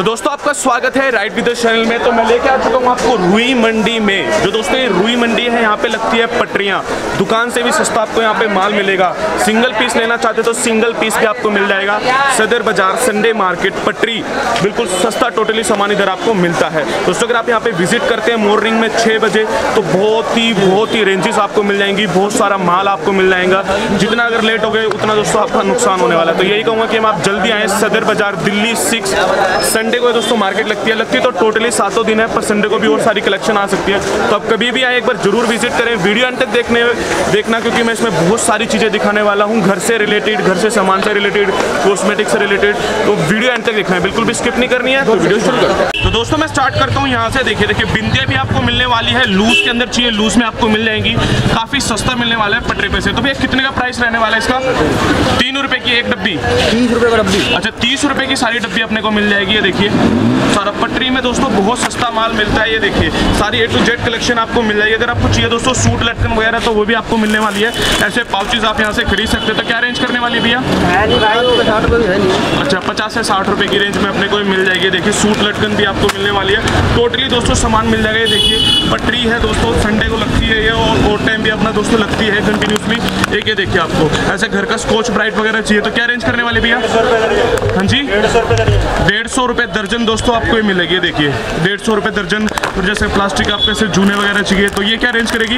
तो दोस्तों आपका स्वागत है राइड विद अस चैनल में। तो मैं लेके आ चुका हूँ आपको रुई मंडी में। जो दोस्तों ये रुई मंडी है, यहाँ पे लगती है पटरियाँ। दुकान से भी सस्ता आपको यहाँ पे माल मिलेगा। सिंगल पीस लेना चाहते हो तो सिंगल पीस भी आपको मिल जाएगा। सदर बाजार, संडे मार्केट, पटरी, बिल्कुल सस्ता, टोटली सामान्य दर आपको मिलता है। दोस्तों अगर आप यहाँ पे विजिट करते हैं मॉर्निंग में 6 बजे तो बहुत ही रेंजेस आपको मिल जाएंगी, बहुत सारा माल आपको मिल जाएगा। जितना अगर लेट हो गए उतना दोस्तों आपका नुकसान होने वाला है। तो यही कहूँगा कि हम आप जल्दी आएँ। सदर बाजार दिल्ली 6 संडे को दोस्तों मार्केट लगती है तो टोटली 7 दिन है, पर संडे को भी और सारी कलेक्शन आ सकती है। तो आप कभी भी आए, एक बार जरूर विजिट करें। वीडियो अंत तक देखना, क्योंकि मैं इसमें बहुत सारी चीज़ें दिखाने वाला हूँ, घर से रिलेटेड, घर से सामान से रिलेटेड, कॉस्मेटिक से रिलेटेड। तो वीडियो अंत तक देखना है, बिल्कुल भी स्किप नहीं करनी है। तो वीडियो शुरू करते हैं। तो दोस्तों मैं स्टार्ट करता हूँ यहाँ से। देखिए बिंदियाँ भी आपको मिलने वाली है। लूज के अंदर चाहिए, लूज में आपको मिल जाएंगी, काफ़ी सस्ता मिलने वाला है पटरे पे से। तो भैया कितने का प्राइस रहने वाला है इसका? 3 रुपये की एक डब्बी। 30 रुपये का डब्बी? अच्छा, 30 रुपये की सारी डब्बी अपने को मिल जाएगी। ये देखिए सारा पटरी में दोस्तों बहुत सस्ता माल मिलता है। ये देखिए सारी A to Z कलेक्शन आपको मिल जाएगी। अगर आपको चाहिए दोस्तों सूट लटकन वगैरह तो वो भी आपको मिलने वाली है। ऐसे पाउचेज आप यहाँ से खरीद सकते हो। तो क्या रेंज करने वाली है भैया? 50 से 60 रुपये। अच्छा, 50 से 60 रुपये की रेंज में अपने को मिल जाएगी। देखिए सूट लटकन भी आपको मिलने वाली है। टोटली दोस्तों सामान मिल जाएगा। ये देखिए पटरी है दोस्तों, संडे को लगती है ये, और टाइम भी अपना दोस्तों लगती है कंटिन्यूसली। एक ये देखिए आपको ऐसे घर का स्कॉच ब्राइट वगैरह चाहिए तो क्या रेंज करने वाली भैया? हाँ जी, 150 रुपये दर्जन दोस्तों आपको ये मिलेगी। देखिए 150 रुपये दर्जन। और जैसे प्लास्टिक आपको ऐसे जूने वगैरह चाहिए तो ये क्या रेंज करेगी?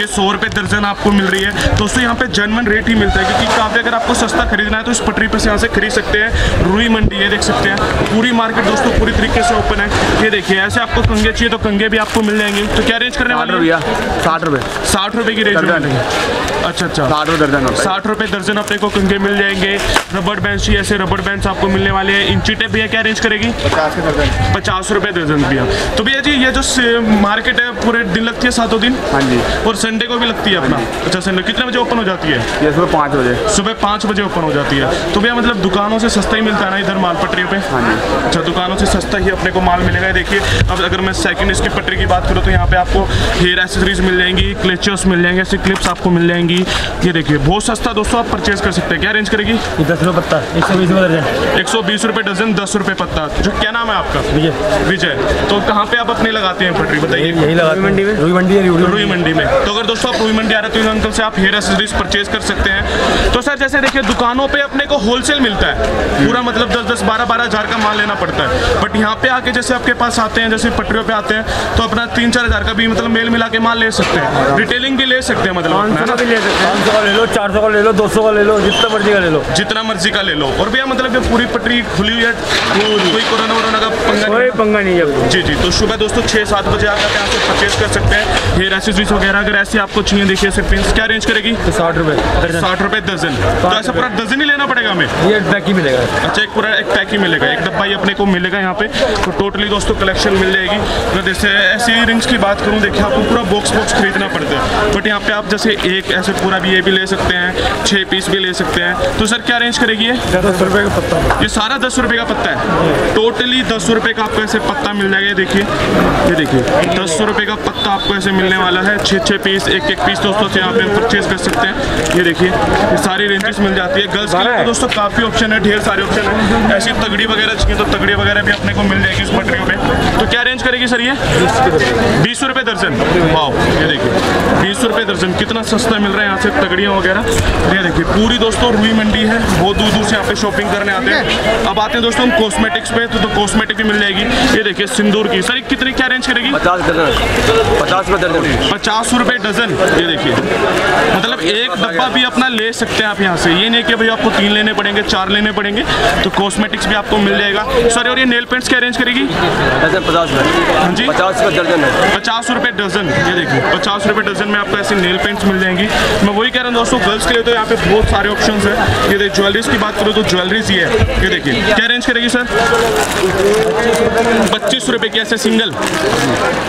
ये 100 रुपये दर्जन आपको मिल रही है दोस्तों। यहाँ पे जनवन रेट ही मिलता है, क्योंकि काफ़ी अगर आपको सस्ता खरीदना है तो इस पटरी पर से यहाँ से खरीद सकते हैं। रुई मंडी है, देख सकते हैं। पूरी मार्केट दोस्तों पूरी तरीके से ओपन है। ये देखिए ऐसे आपको कंघे चाहिए तो कंघे भी आपको मिल जाएंगे। तो क्या रेंज करने वाले भैया? 60 रुपये। 60 रुपये की रेंज में? अच्छा, 60 रुपये दर्जन अपने को कंघे मिल जाएंगे। रबड़ बैंड चाहिए, ऐसे रबड़ बैंड आपको मिलने वाले हैं। इंची टेप भैया क्या रेंज करेगी? 50 रुपये दर्जन भैया। तो भैया जी ये जो मार्केट है पूरे दिन लगती है, 7 दिन? हाँ जी, और संडे को भी लगती है अपना। अच्छा, संडे कितने बजे ओपन हो जाती है? ये सुबह 5 बजे। सुबह 5 बजे ओपन हो जाती है। तो भैया मतलब दुकानों से सस्ता ही मिलता है ना इधर माल पटरी पे? हाँ जी। अच्छा, दुकानों से सस्ता ही अपने को माल मिलेगा। देखिए अब अगर मैं सेकंड इसकी पटरी की बात करूँ तो यहाँ पे आपको हेयर एसेसरीज मिल जाएंगी, क्लेचर्स मिल जाएंगे, ऐसी क्लिप्स आपको मिल जाएंगी। ये देखिए बहुत सस्ता दोस्तों आप परचेज कर सकते हैं। क्या रेंज करेगी? 10 रुपये पत्ता। 120 रुपये। 120 रुपये दर्जन, 10 रुपये पत्ता। जो क्या नाम है आपका? विजय। तो कहाँ पे आप अपने लगाते हैं पटरी बताइए? रुई मंडी में। तो अगर दोस्तों आप रुई मंडी आ रहे हो तो अंकल से आप हेयर एक्सेसरीज परचेज कर सकते हैं। तो सर जैसे देखिए दुकानों पे अपने को होलसेल मिलता है पूरा, मतलब 10-12 हज़ार का माल लेना पड़ता है। बट यहाँ पे आके जैसे आपके पास आते हैं, जैसे पटरियों पे आते हैं तो अपना 3-4 हज़ार का भी मतलब मेल मिला के माल ले सकते हैं। रिटेलिंग भी ले सकते हैं, मतलब 500 का ले लो, 400 का ले लो, 200 का ले लो, जितना मर्जी का ले लो, जितना मर्जी का ले लो। और भैया मतलब पूरी पटरी खुली हुई है, कोई कोरोना का पंगा नहीं है। जी जी। तो सुबह दोस्तों 6-7 बजे आप यहाँ से परचेज कर सकते हैं हेयर एक्सेसरीज वगैरह। अगर ऐसे आपको चाहिए देखिए से पिंस क्या रेंज करेगी? 60 रुपये। 60 रुपये दर्जन। तो ऐसा पूरा दर्जन ही लेना पड़ेगा हमें? ये पैक ही मिलेगा। अच्छा, एक पूरा एक पैक ही मिलेगा, एक डब्बा ही अपने को मिलेगा यहाँ पे। तो टोटली दोस्तों कलेक्शन मिल जाएगी। तो जैसे ऐसे ही रिंग्स की बात करूँ, देखिए आपको पूरा बॉक्स खरीदना पड़ता है। बट यहाँ पे आप जैसे एक ऐसे पूरा भी ये भी ले सकते हैं, 6 पीस भी ले सकते हैं। तो सर क्या रेंज करेगी ये? 10 रुपये का पत्ता। ये सारा 10 रुपये का पत्ता है। टोटली 10 रुपये का आपको ऐसे पत्ता मिल जाएगा। देखिए, ये देखिए 10 रुपये का पत्ता आपको ऐसे मिलने वाला है। 6-6 पीस, 1-1 पीस दोस्तों से यहाँ पे परचेज कर सकते हैं। ये देखिए ये सारी रेंजेस मिल जाती है। गर्ल्स के लिए तो दोस्तों काफ़ी ऑप्शन है, ढेर सारे ऑप्शन है। ऐसी तगड़ी वगैरह चाहिए तो तगड़ी वगैरह भी अपने को मिल जाएगी इस पटरियों पे। तो क्या रेंज करेगी सर ये? 20 रुपये दर्जन। वाओ, ये देखिए 20 रुपये दर्जन, कितना सस्ता मिल रहा है यहाँ से तगड़ियाँ वगैरह। ये देखिए पूरी दोस्तों रुई मंडी है, बहुत दूर दूर से यहाँ पे शॉपिंग करने आते हैं। अब आते हैं दोस्तों हम कॉस्मेटिक्स पे, तो कॉस्मेटिक भी मिल जाएगी। ये देखिए सिंदूर की सर कितनी क्या रेंज करेगी? 50 रुपये डजन। ये देखिए मतलब एक डब्बा भी अपना ले सकते हैं आप यहाँ से। ये नहीं कि भाई आपको 3 लेने पड़ेंगे 4 लेने पड़ेंगे। तो कॉस्मेटिक्स भी आपको मिल जाएगा। सर और ये नेल पेंट्स क्या रेंज करेगी? 50 रुपये। हाँ जी, 50 रुपये दर्जन है। 50 रुपये डजन। ये देखिए 50 रुपये डजन में आपको ऐसे नेल पेंट्स मिल जाएंगी। मैं वही कह रहा हूँ दोस्तों गर्ल्स के लिए तो यहाँ पे बहुत सारे ऑप्शन है। ये देखिए ज्वेलरीज की बात करो तो ज्वेलरीज ये है। ये देखिए क्या रेंज करेगी सर? ₹25 की ऐसे सिंगल।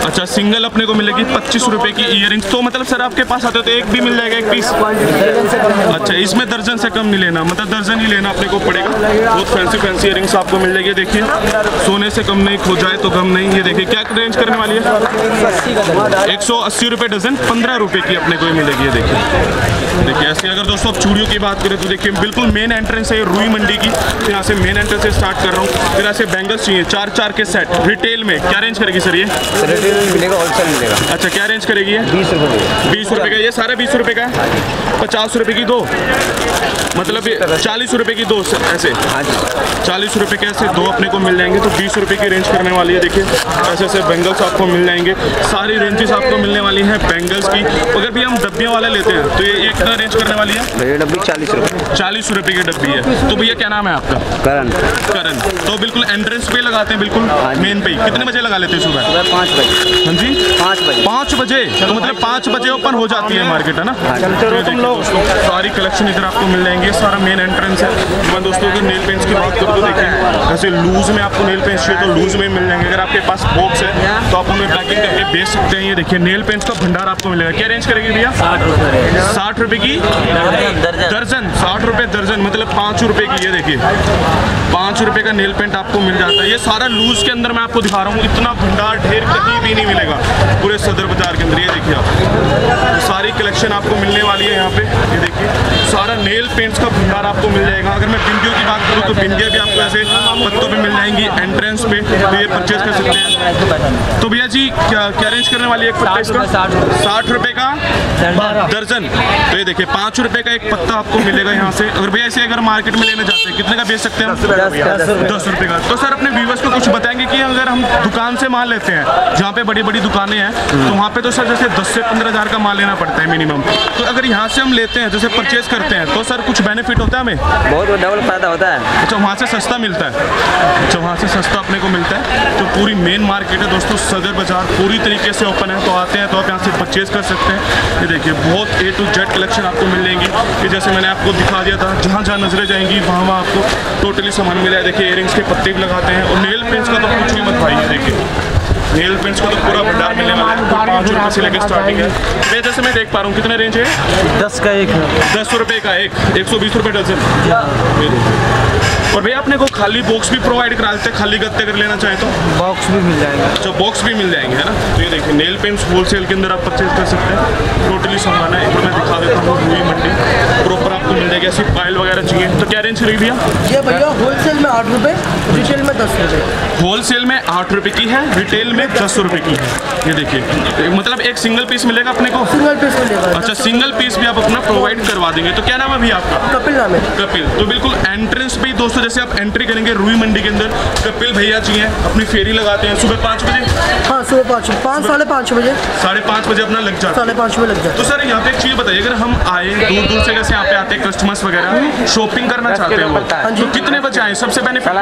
अच्छा सिंगल अपने को मिलेगी ₹25 की ईयरिंग्स। तो मतलब सर आपके पास आते हो तो एक भी मिल जाएगा एक पीस? अच्छा इसमें दर्जन से कम नहीं लेना, मतलब दर्जन ही लेना अपने को पड़ेगा। बहुत फैंसी फैंसी ईयरिंग्स आपको मिल जाएगी। देखिए सोने से कम नहीं, खो जाए तो कम नहीं। ये देखिए क्या रेंज करने वाली है, ₹180 डजन, ₹15 की अपने को ये मिलेगी। ये देखिए देखिए ऐसे। अगर दोस्तों आप चूड़ियों की बात करें तो देखिए बिल्कुल मेन एंट्रेंस है रूई मंडी की, यहाँ से मेन एंट्रेंस से स्टार्ट कर रहा हूँ। फिर ऐसे बैंगल्स चाहिए 4-4 के सेट रिटेल में, क्या रेंज करेगी सर ये? रिटेल में मिलेगा, होलसेल मिलेगा। अच्छा क्या रेंज करेगी ये? ₹20 का। ये सारा ₹20 का है, ₹50 की दो, मतलब ₹40 की दो ऐसे। ₹40 के ऐसे दो अपने को मिल जाएंगे। तो ₹20 की रेंज करने वाली है। देखिए ऐसे ऐसे बैंगल्स आपको मिल जाएंगे, सारी रेंजेस आपको मिलने वाली हैं बैंगल्स की। अगर भी हम डब्बियों वाले लेते हैं तो ये कितना रेंज करने वाली है? ये डब्बी ₹40 की डब्बी है। तो भैया क्या नाम है आपका? करण। तो बिल्कुल एंट्रेंस पे लगाते हैं, बिल्कुल मेन पे। कितने बजे लगा लेते हैं? सुबह 5 बजे। हाँ जी 5 बजे। तो मतलब 5 बजे ओपन हो जाती है मार्केट, है ना? सारी कलेक्शन इधर आपको मिल जाएंगे, सारा मेन एंट्रेंस है। मैं दोस्तों की नेल पेंट्स की बात करूँ तो देखिए ऐसे लूज में आपको नेल पेंट्स चाहिए तो लूज में मिल जाएंगे। अगर आपके पास बॉक्स है तो आप उन्हें पैकिंग करके बेच सकते हैं। ये देखिए नेल पेंट्स का भंडार आपको मिलेगा। क्या रेंज करेगी भैया? ₹60 की दर्जन। ₹60 दर्जन, मतलब ₹5 की। ये देखिए ₹5 का नेल पेंट आपको मिल जाता है। ये सारा लूज के अंदर मैं आपको दिखा रहा हूँ, इतना भंडार ढेर कहीं भी नहीं मिलेगा पूरे सदर बाजार के अंदर। ये देखिए आप सारी कलेक्शन आपको मिलने वाली है यहाँ पे। ये देखिए सारा नेल पेंट्स का भंडार आपको मिल जाएगा। अगर मैं बिंदियों की बात करूँ तो बिंदियाँ भी आपको ऐसे पत्तों पर मिल जाएंगी एंट्रेंस पे, तो ये परचेज कर सकते हैं। तो भैया जी क्या रेंज करने वाली है एक पत्ता इसका? ₹60 का दर्जन। तो ये देखिए ₹5 का एक पत्ता आपको मिलेगा यहाँ से। अगर भैया इसे अगर मार्केट में लेने जाते हैं कितने का बेच सकते हैं? ₹10 का। तो सर अपने व्यूअर्स को कुछ बताएंगे कि अगर हम दुकान से माल लेते हैं जहाँ पे बड़ी बड़ी दुकानें हैं तो वहाँ पे तो सर जैसे 10 से 15 हज़ार का माल लेना पड़ता है मिनिमम। तो अगर यहाँ से हम लेते हैं जैसे परचेज करते हैं तो सर कुछ बेनिफिट होता है हमें? बहुत डबल फायदा होता है। अच्छा वहाँ से सस्ता मिलता है। अच्छा वहाँ से सस्ता अपने को मिलता है। तो पूरी मेन मार्केट है दोस्तों सदर बाजार, पूरी तरीके से ओपन है। तो आते हैं तो आप यहाँ से परचेज कर सकते हैं। ये देखिए बहुत A to Z कलेक्शन आपको मिल जाएगी। जैसे मैंने आपको दिखा दिया था जहाँ जहाँ नजरें जाएंगी वहाँ आपको टोटली सामान मिला है। देखिए इयरिंग्स के पत्ते भी लगाते हैं और नेल पेंट्स का तो कुछ ही मत भाई। देखिए नेल पेंट्स का तो पूरा भंडार मिलने वाला है। ₹5 से लेकर स्टार्टिंग है। मैं जैसे मैं देख पा रहा हूँ कितने रेंज है? ₹10 का एक, ₹120 डजन। और भैया अपने को खाली बॉक्स भी प्रोवाइड करा देते हैं, खाली गत्ते अगर लेना चाहे तो बॉक्स भी मिल जाएगा। अच्छा बॉक्स भी मिल जाएंगे, है ना? तो ये देखिए नेल पेंट्स होलसेल के अंदर आप परचेज कर सकते हैं। टोटली सामान है। एक बार मैं दिखा देता हूँ रूई मंडी प्रॉपर आपको मिल जाएगी। ऐसी पायल वगैरह चाहिए तो क्या रेंज रहेगी भैया? ये भैया होलसेल में ₹8, रिटेल में ₹10। होलसेल में ₹8 की है, रिटेल में ₹10 की। ये देखिए मतलब एक सिंगल पीस मिलेगा अपने को? सिंगल पीस मिलेगा। अच्छा सिंगल पीस भी आप अपना प्रोवाइड करवा देंगे। तो क्या नाम है भैया आपका? कपिल नाम है। कपिल। तो बिल्कुल एंट्रेंस पे दोस्तों जैसे आप एंट्री करेंगे रूई मंडी के अंदर कपिल भैया जी हैं। अपनी फेरी लगाते हैं सुबह 5 बजे। हाँ सुबह 5, 5:30 बजे। 5:30 बजे अपना लग जाता है। 5:30 बजे लग जाता है। तो सर यहाँ पे एक चीज़ बताइए, अगर हम आए दूर दूर से जैसे यहाँ पे आते हैं कस्टमर्स वगैरह शॉपिंग करना चाहते हैं तो कितने बजे आए सबसे बेनिफिट?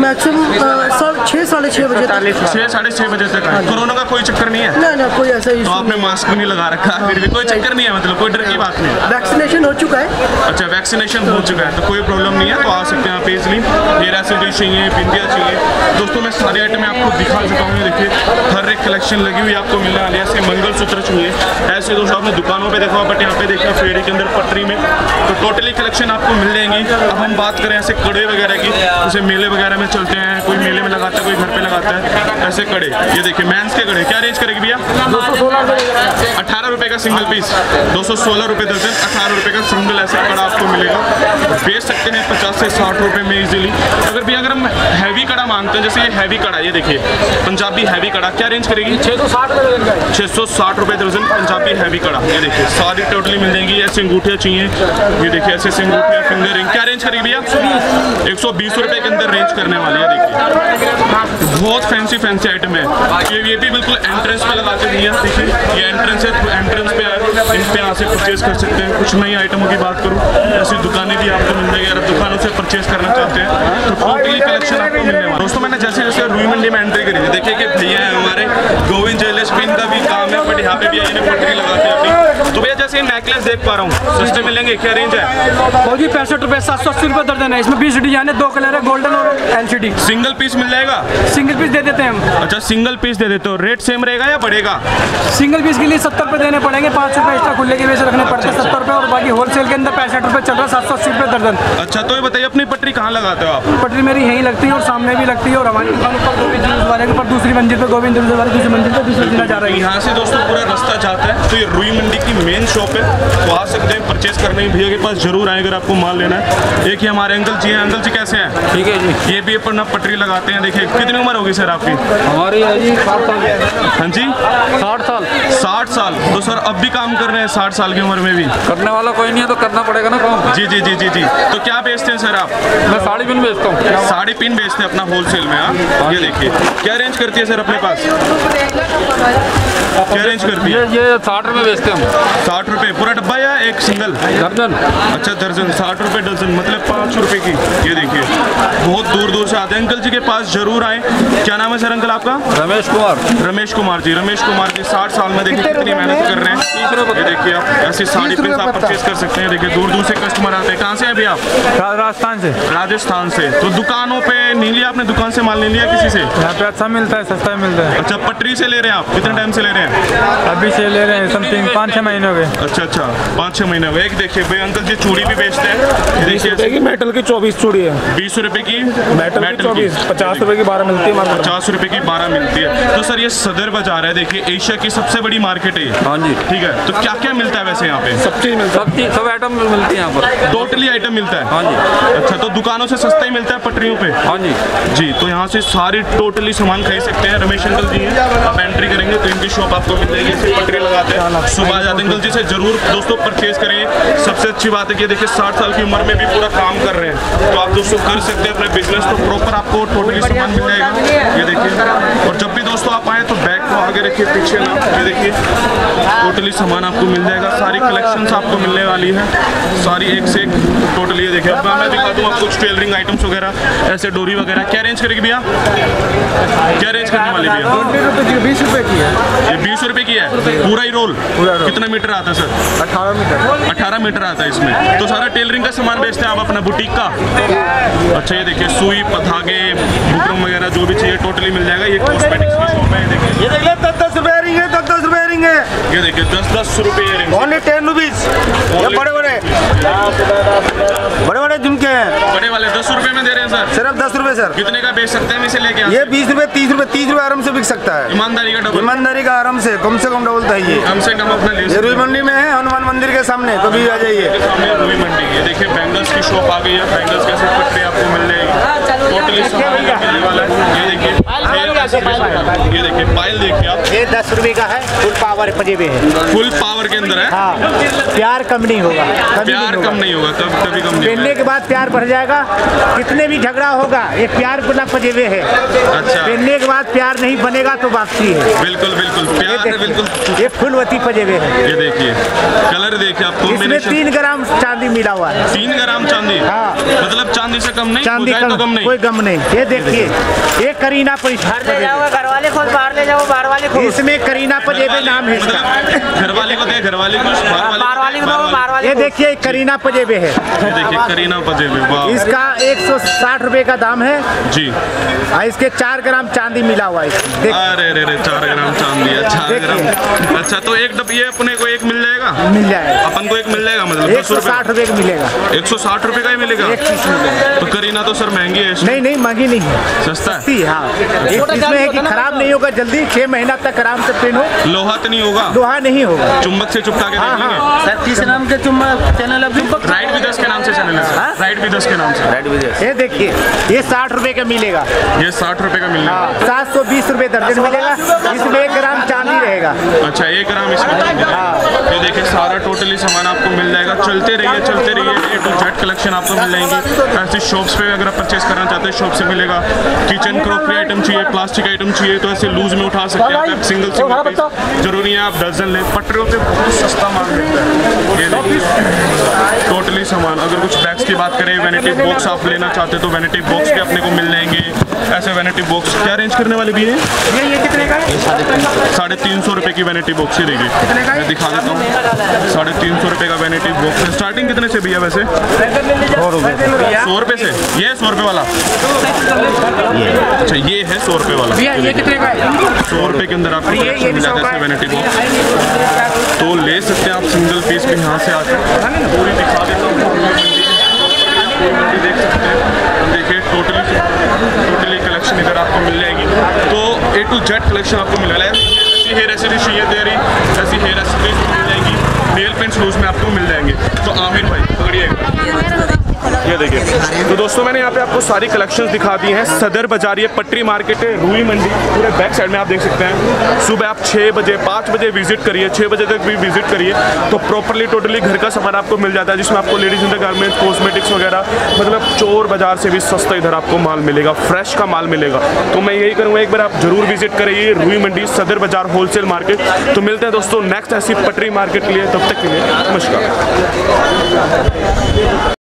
मैक्सिमम 6, 6:30 बजे तक। कोरोना का कोई चक्कर नहीं है ना? कोई ऐसा इशू? तो आपने मास्क नहीं लगा रखा फिर भी कोई चक्कर नहीं है, मतलब कोई डर की बात नहीं? वैक्सीनेशन हो चुका है। अच्छा वैक्सीनेशन हो चुका है तो कोई प्रॉब्लम नहीं है, तो आ सकते हैं आप इसलिए। हेयर एक्सेसरी चाहिए, बिंदिया चाहिए, दोस्तों मैं सारे आइटम आपको दिखा चुका हूँ। देखिए हर एक कलेक्शन लगी हुई आपको मिलने वाली है। ऐसे मंगलसूत्र चाहिए ऐसे दोस्तों आपने दुकानों पर देखा, बट यहाँ पे देखा फेरी के अंदर पटरी में तो टोटली कलेक्शन आपको मिल जाएंगी। अब हम बात करें ऐसे कड़े वगैरह की, जैसे मेले वगैरह में चलते हैं, कोई मेले में लगाता है कोई घर पे लगाता है, ऐसे कड़े। ये देखिए मेंस के कड़े क्या रेंज करेगी भैया? ₹18 का सिंगल पीस, ₹216 दर्जन, ₹18 का सिंगल ऐसा कड़ा आपको मिलेगा। बेच सकते हैं ₹50 से ₹60 में इजीली। अगर भैया अगर हम हैवी कड़ा मांगते हैं जैसे ये हैवी कड़ा, ये देखिए पंजाबी हैवी कड़ा क्या रेंज करेगी? ₹660 दर्जन पंजाबी हैवी कड़ा। ये देखिए सारी टोटली मिल जाएंगी। ऐसे अंगूठियाँ चाहिए, ये देखिए ऐसे अंगूठियाँ फिंगर रिंग क्या रेंज करेगी भैया? ₹120 के अंदर रेंज करने वाली है। देखिए बहुत फैंसी फैंसी आइटम है। ये भी बिल्कुल एंट्रेंस पे लगाते नहीं है। देखिए ये एंट्रेंस है, एंट्रेंस पे आप इन पे यहाँ से परचेज कर सकते हैं। कुछ नई आइटमों की बात करूँ ऐसी दुकानें भी आपको मिल जाएगी। अगर दुकानों से परचेज करना चाहते हैं तो टोटली कलेक्शन आपको मिलने वाला है। दोस्तों मैंने जैसे जैसे रूई मंडी में एंट्री करी है देखिए कि भैया हमारे गोविंद ज्वेलर्स का भी काम है, बट यहाँ पे भी पटरी लगाते हैं। तो भैया जैसे नेकलेस देख पा रहा हूँ सस्ते मिलेंगे, क्या रेंज है? होगी 65 रुपये, 780 रुपये दर्जन है। इसमें 20 डिजाइन है, 2 कलर है, गोल्डन और LCD। सिंगल पीस मिल जाएगा? सिंगल पीस दे देते हैं हम। अच्छा, सिंगल पीस दे देते हो, रेट सेम रहेगा या बढ़ेगा? सिंगल पीस के लिए 70 रुपये देने पड़ेंगे, 5 रुपये एक्स्ट्रा खुले के वजह से रखने पड़ते हैं, 70 रुपये। और बाकी होलसेल के अंदर 65 रुपये चल रहा है, 780 रुपये दर्जन। अच्छा, तो ये बताइए अपनी पटरी कहाँ लगाते हो आप? पटरी मेरी यहीं लगती है और सामने भी लगती है, और हमारी दुकान ऊपर गोविंद गुरुद्वारे के ऊपर दूसरी मंजिल पर, गोविंद गुरुद्वारे दूसरी मंजिल पर दूसरी जिला जा रही है। यहाँ से दोस्तों पूरा रास्ता जाता है, तो ये रुई मंडी की मेन शॉप है, तो आ सकते हैं परचेज करने। भैया के पास जरूर आए अगर आपको माल लेना है। एक ही हमारे अंकल जी हैं, अंकल जी कैसे हैं? ठीक है जी। ये भी अपना पटरी लगाते हैं। देखिए, कितनी उम्र होगी सर आपकी? हमारी है जी 60 साल। हाँ जी, 60 साल। 60 साल? तो सर अब भी काम कर रहे हैं 60 साल की उम्र में भी? करने वाला कोई नहीं है तो करना पड़ेगा ना काम। जी जी जी जी जी। तो क्या बेचते हैं सर आप? मैं साड़ी पिन बेचता हूँ। साड़ी पिन बेचते हैं अपना होलसेल में। हाँ, ये देखिए। क्या रेंज करती है सर अपने पास? क्या रेंज करती है? ये 60 रुपये बेचते हैं। 60 रुपये पूरा डब्बा या एक सिंगल दर्जन? अच्छा, दर्जन। 60 रुपये दर्जन, मतलब 5 रुपये की। ये देखिए, बहुत दूर दूर से आते हैं। अंकल जी के पास जरूर आए। क्या नाम है सर अंकल आपका? रमेश कुमार। रमेश कुमार जी, रमेश कुमार जी। 60 साल में देखिए कितनी मेहनत कर रहे हैं। ये देखिए, आप ऐसी साड़ी पीस आप परचेज कर सकते हैं। देखिए, दूर दूर से कस्टमर आते हैं। कहाँ से अभी आप? राजस्थान से। राजस्थान से। तो दुकानों पे नहीं लिया आपने? दुकान से माल नहीं लिया किसी से? यहाँ पे अच्छा मिलता है, सस्ता मिलता है। अच्छा, पटरी से ले रहे हैं आप? कितने टाइम से ले रहे हैं? अभी से ले रहे हैं, समथिंग 5-6 महीने हो गए। अच्छा अच्छा, 5-6 महीने हो गए। एक देखिए भाई, अंकल जी चूड़ी भी बेचते हैं। देखिए कि मेटल की 24 चूड़ी है, 20 रुपये की। मेटल 24, 50 रुपये की 12 मिलती है। 50 रुपये की 12 मिलती है। तो सर, ये सदर बाजार है, देखिए एशिया की सबसे बड़ी मार्केट है। हाँ जी, ठीक है। तो क्या क्या मिलता है वैसे यहाँ पे? सब चीज मिलता है, सब आइटम मिलती है यहाँ पर, टोटली आइटम मिलता है। हाँ जी। अच्छा, तो दुकानों से सस्ता ही मिलता है पटरियों पे? हाँ जी जी। तो यहाँ से सारी टोटली सामान खरीद सकते हैं। रमेश अंकल जी आप एंट्री करेंगे तो इनकी शॉप आपको मिल जाएगी। पटरी लगाते हैं, सुबह जाते अंकल जी से जरूर दोस्तों परचेज करें। सबसे अच्छी बात है कि देखिए 60 साल की उम्र में भी पूरा काम कर रहे हैं, तो आप दोस्तों कर सकते हैं अपने बिजनेस। तो प्रॉपर आपको टोटली सामान मिल जाएगा। ये देखिए, और जब भी दोस्तों आप आए तो बैग को आगे रखिए, पीछे ना। ये देखिए, टोटली सामान आपको मिल जाएगा, सारी कलेक्शंस आपको मिलने वाली है, सारी एक से एक टोटली। ये देखिए, अब मैं दिखा दूँ आपको कुछ टेलरिंग आइटम्स वगैरह, ऐसे डोरी वगैरह। क्या रेंज करेगी भैया? क्या रेंज करने वाली भैया? 20 रुपये की है ये। 20 रुपये की है पूरा ही रोल? कितना मीटर आता है सर? 18 मीटर। 18 मीटर आता है इसमें। तो सारा टेलरिंग का सामान बेचते हैं आप अपना बुटीक का? अच्छा, ये देखिए, सुई, पतागे, बुकरम वगैरह जो भी चाहिए टोटली मिल जाएगा। ये कॉस्मेटिक्स की शॉप है। ये देखिए, 10-10 रुपये रिंग है, 10-10 रुपये रिंग है। ये देखिए, 10-10 रुपये रिंग, ओनली 10 रुपीज। बड़े बड़े बड़े बड़े झुमके हैं, बड़े वाले 10 रुपये में दे रहे हैं सर, सिर्फ 10 रुपये। सर कितने का बेच सकते हैं इसे लेके? ये 20 रुपये, 30 रुपये, 30 रुपये आराम से बिक सकता है। ईमानदारी का डबल, ईमानदारी का आराम से, कम से कम डबल था ये, कम से कम। अपना रूई मंडी में है, हनुमान मंदिर के सामने, कभी आ जाइए। रूई मंडी। ये देखिए, बैंगल्स की शॉप आ गई है। बैंगल्स कैसे पट्टे आपको मिल जाएगी, टोटली सामान मिलने वाला है। ये देखिए, ये देखिए पायल देखिए आप। ये 10 रुपये का है, फुल पावर पंजेबे है, फुल पावर के अंदर है। हाँ, प्यार कम नहीं होगा, प्यार कम नहीं होगा, कभी कम नहीं। पहनने के बाद प्यार बढ़ जाएगा, कितने भी झगड़ा होगा, ये प्यार बना पंजेबे है। अच्छा, पहनने के बाद प्यार नहीं बनेगा तो वापसी है। बिल्कुल बिल्कुल, प्यार बिल्कुल। ये फुलवती पंजेबे है। ये देखिए, कलर देखिए आपको, इसमें 3 ग्राम चांदी मिला हुआ है। 3 ग्राम चांदी? हाँ, मतलब चांदी से कम नहीं, चांदी कम, तो कम नहीं, कोई कम नहीं। ये देखिए, ये करीना पंजेबे, घर वाले खोल, बाहर ले जाओ, बाहर वाले खोल। इसमें करीना पंजेबे नाम है, घर वाले को दे, घर वाले को, बाहर वाले को, बाहर वाले। ये देखिए, करीना पंजेबे है। ये देखिए, करीना पंजेबे, वाह। इसका 160 रुपये का दाम है जी। इसके 4 ग्राम चांदी मिला हुआ है। अरे 4 ग्राम चांदी है, 4 ग्राम। अच्छा, तो एक डब्बे अपने को एक मिल जाएगा, मिल जाएगा अपन को एक मिल जाएगा, मतलब 160 रुपये का मिलेगा। 160 रुपये का ही मिलेगा, एक चीज मिलेगा। तो करीना तो सर महंगी है। नहीं नहीं, महंगी नहीं है, सस्ता है। हाँ, इसमें है कि खराब नहीं होगा जल्दी, 6 महीना तक आराम से पहनो, लोहा तो नहीं होगा, लोहा नहीं होगा, चुम्बक से चिपका के सर। किस नाम के चैनल है? राइड विद अस के नाम से चैनल है। राइड विद अस के नाम से, राइड विद अस। ये देखिए, ये 60 रुपये का मिलेगा, ये 60 रुपये का मिलेगा। 720 रुपये दर्जन मिलेगा, इसमें 1 ग्राम चांदी रहेगा। अच्छा, 1 ग्राम इसमें। ये देखिए, सारा टोटली सामान आपको मिल जाएगा। चलते रहिए, चलते रहिए, A to Z कलेक्शन आपको मिल जाएंगी। ऐसे शॉप्स पे अगर आप परचेस करना चाहते हैं, शॉप से मिलेगा। किचन क्रॉकरी आइटम चाहिए, प्लास्टिक आइटम चाहिए, तो ऐसे लूज में उठा सकते हैं आप, सिंगल। जरूरी है आप डजन लें, पटरियों पे बहुत सस्ता माल मिलता है। ये देखिए, टोटली सामान। अगर कुछ बैग्स की बात करें, वैनिटी बॉक्स आप लेना चाहते हैं तो वैनिटी बॉक्स भी अपने को मिल जाएंगे। ऐसे वैनिटी बॉक्स क्या रेंज करने वाले भी हैं। ये कितने का है? 350 रुपये की वैनिटी बॉक्स ही रहेगी। मैं दिखा देता हूँ, 350 रुपये का वैनिटी बॉक्स है। स्टार्टिंग कितने से भैया? वैसे 100 रुपये से। ये 100 रुपये वाला, अच्छा ये है 100 रुपये वाला। ये कितने का है? 100 रुपये के अंदर आपको मिल जाता है वैनिटी बॉक्स, तो ले सकते हैं आप सिंगल पीस पे। यहाँ से आकर पूरी दिखा देता हूँ, देख सकते हैं। देखिए टोटली कलेक्शन इधर आपको मिल जाएगी, तो A to Z कलेक्शन आपको मिल जाएगा। ऐसी हेयर एसेसरीज ये दे रही, ऐसी हेयर एसेसरीज मिल जाएगी, नेल पेंट्स लूज में आपको मिल जाएंगे। तो आमिर भाई पकड़िएगा, ये देखिए। तो दोस्तों मैंने यहाँ पे आपको सारी कलेक्शंस दिखा दी हैं। सदर बाजार, ये पटरी मार्केट है, रूई मंडी पूरे बैक साइड में आप देख सकते हैं। सुबह आप 5 बजे विजिट करिए, 6 बजे तक भी विजिट करिए, तो प्रॉपरली टोटली घर का सामान आपको मिल जाता है, जिसमें आपको लेडीज इंटर गारमेंट्स, कॉस्मेटिक्स वगैरह, मतलब चोर बाजार से भी सस्ता इधर आपको माल मिलेगा, फ्रेश का माल मिलेगा। तो मैं यही करूँगा, एक बार आप जरूर विजिट करिए रूई मंडी सदर बाजार होलसेल मार्केट। तो मिलते हैं दोस्तों नेक्स्ट ऐसी पटरी मार्केट के लिए, तब तक के लिए नमस्कार।